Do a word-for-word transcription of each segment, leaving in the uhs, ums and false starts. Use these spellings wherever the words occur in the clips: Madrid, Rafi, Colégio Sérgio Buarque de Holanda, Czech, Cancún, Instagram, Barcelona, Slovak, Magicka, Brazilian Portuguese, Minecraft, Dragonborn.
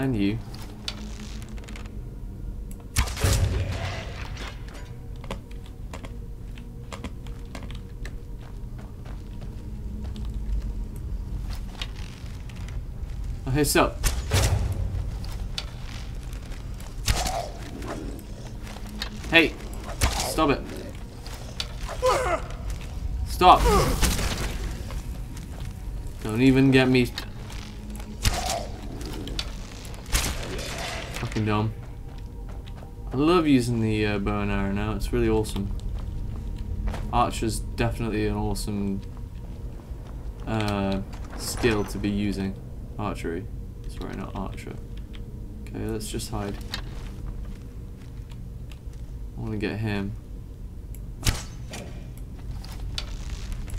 And you. Okay, so. Hey! Stop it. Stop! Don't even get me. Fucking dumb. I love using the uh, bow and arrow now, it's really awesome. Archer's definitely an awesome uh, skill to be using. Archery. Sorry, not archer. Okay, let's just hide. I want to get him.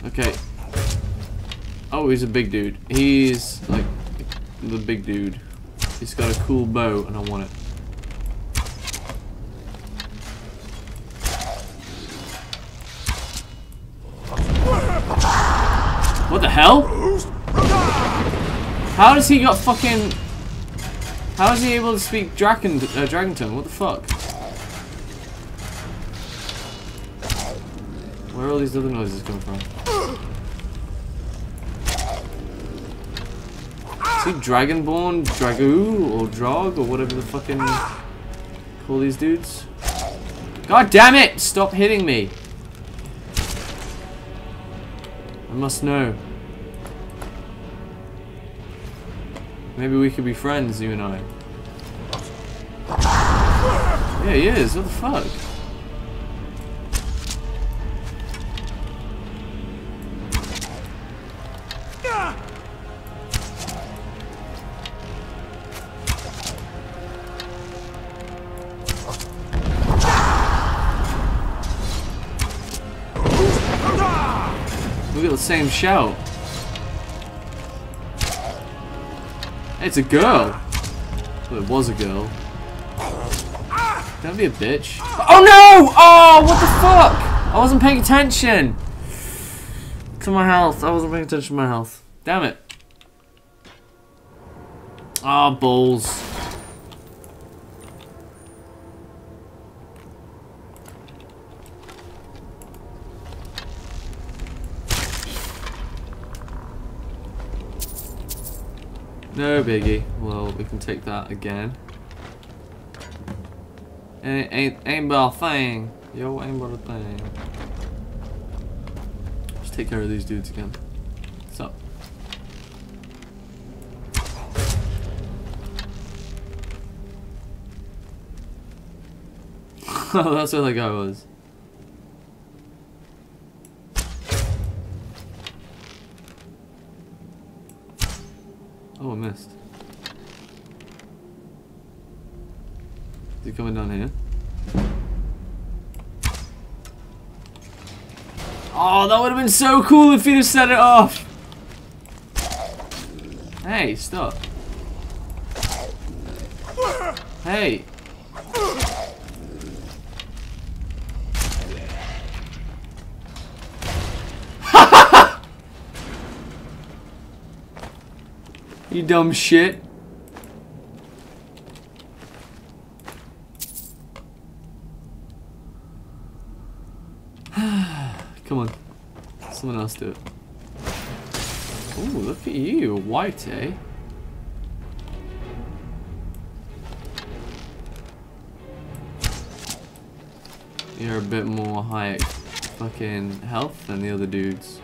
Okay. Oh, he's a big dude. He's like the big dude. He's got a cool bow and I want it. What the hell? How does he got fucking... How is he able to speak Dragon, uh, Dragon Tongue? What the fuck? Where are all these other noises coming from? Is he Dragonborn, Dragoo, or Drog, or whatever the fucking... call these dudes? God damn it! Stop hitting me! I must know. Maybe we could be friends, you and I. Yeah, he is. What the fuck? We got the same shout. It's a girl. Well, it was a girl. Don't be a bitch. Oh no! Oh, what the fuck? I wasn't paying attention to my health. I wasn't paying attention to my health. Damn it. Ah, oh, balls. No biggie. Well, we can take that again. Ain't ain't ain't but a thing. Yo, ain't but a thing. Let's take care of these dudes again. What's up? Oh, that's where that guy was. Oh, I missed. Is he coming down here? Oh, that would have been so cool if he'd have set it off! Hey, stop. Hey! You dumb shit. Come on. Someone else do it. Oh, look at you. White, eh? You're a bit more high fucking health than the other dudes.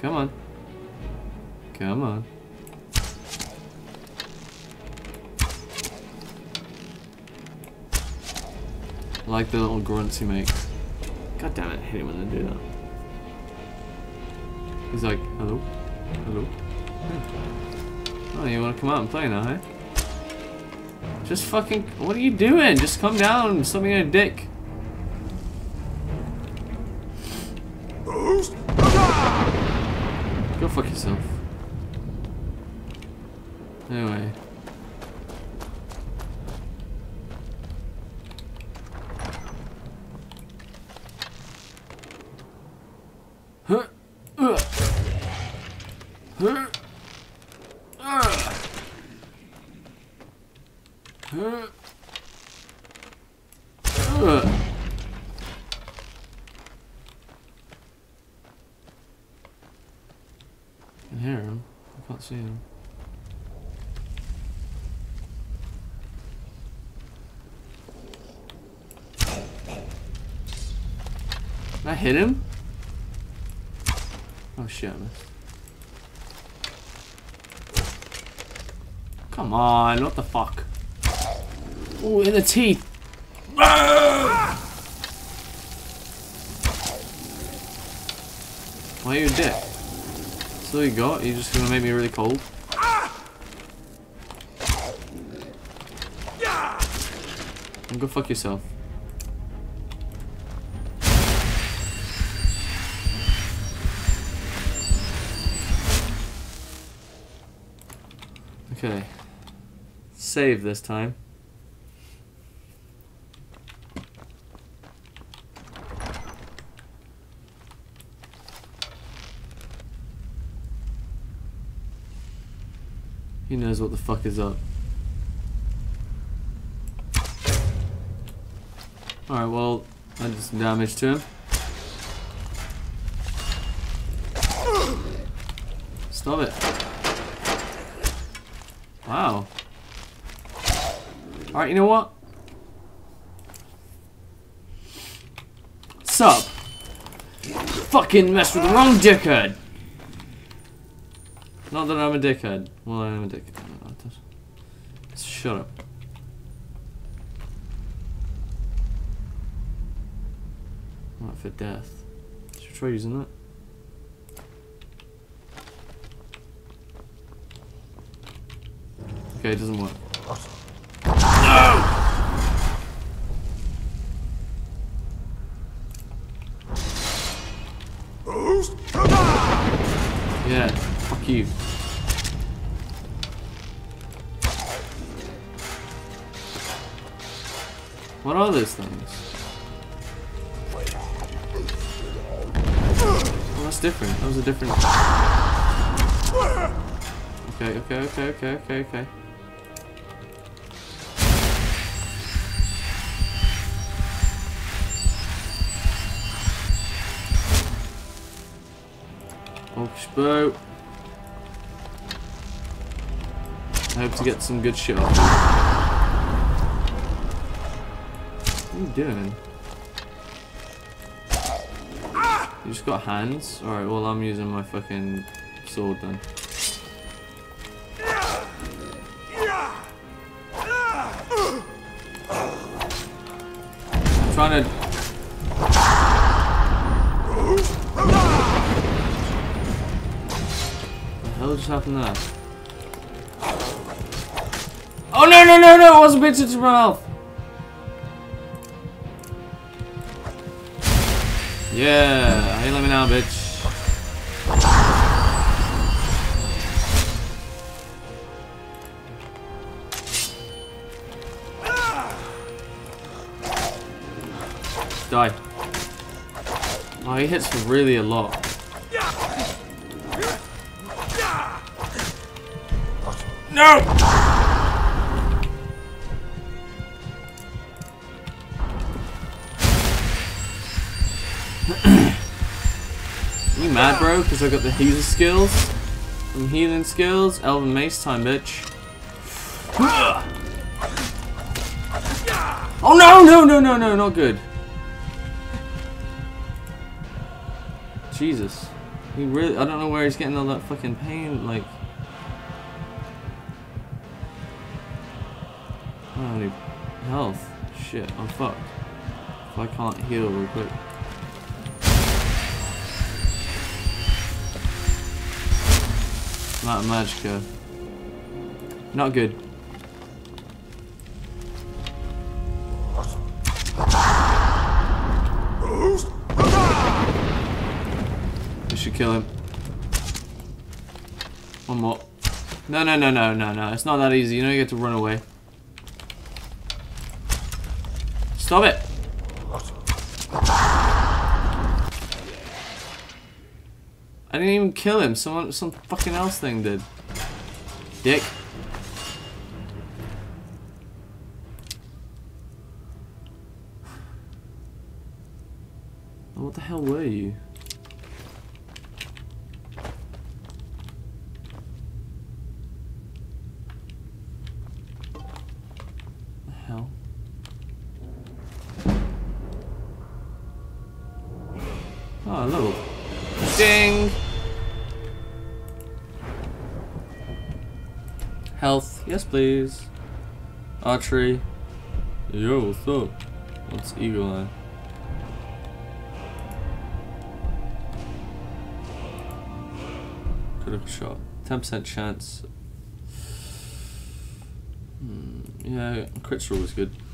Come on. Come on. I like the little grunts he makes. God damn it, I hate it when they do that. He's like, hello? Hello? Hey. Oh, you wanna come out and play now, eh? Just fucking, what are you doing? Just come down, stop being a dick. Go fuck yourself. Anyway. Uh. Uh. I can hear him. I can't see him. Did I hit him? Oh shit, I missed. Come on, what the fuck? Oh, in the teeth! Ah! Why are you dead? So you got? You're just gonna make me really cold? And go fuck yourself. Okay. Save this time. He knows what the fuck is up. Alright, well, I did some damage to him. Stop it. Wow. Alright, you know what? Sup? Fucking messed with the wrong dickhead! Not that I'm a dickhead. Well, I am a dickhead. Shut up. Not for death. Should we try using that? Okay, it doesn't work. Yeah, fuck you. What are those things? Oh, that's different. That was a different. Okay, okay, okay, okay, okay, okay. Boat. I hope to get some good shit off. What are you doing? You just got hands? Alright, well, I'm using my fucking sword then. I'm trying to. What just happened there? Oh no no no no! It wasn't meant to run off. Yeah, hey, let me now, bitch. Die. Oh, he hits really a lot. No! You mad, bro? Because I got the healer skills, some healing skills, Elven Mace time, bitch. Oh no! No! No! No! No! Not good. Jesus, he really—I don't know where he's getting all that fucking pain, like. I don't have any health. Shit, I'm fucked. If I can't heal real quick. Not Magicka. Not good. We should kill him. One more. No, no, no, no, no, no. It's not that easy. You know you get to run away. Stop it! I didn't even kill him. Someone, some fucking else thing did. Dick. What the hell were you? The hell? Oh, hello. Ding! Health. Yes, please. Archery. Yo, what's up? What's Eagle Eye? Critical shot. ten percent chance. Hmm, yeah, crit roll is good.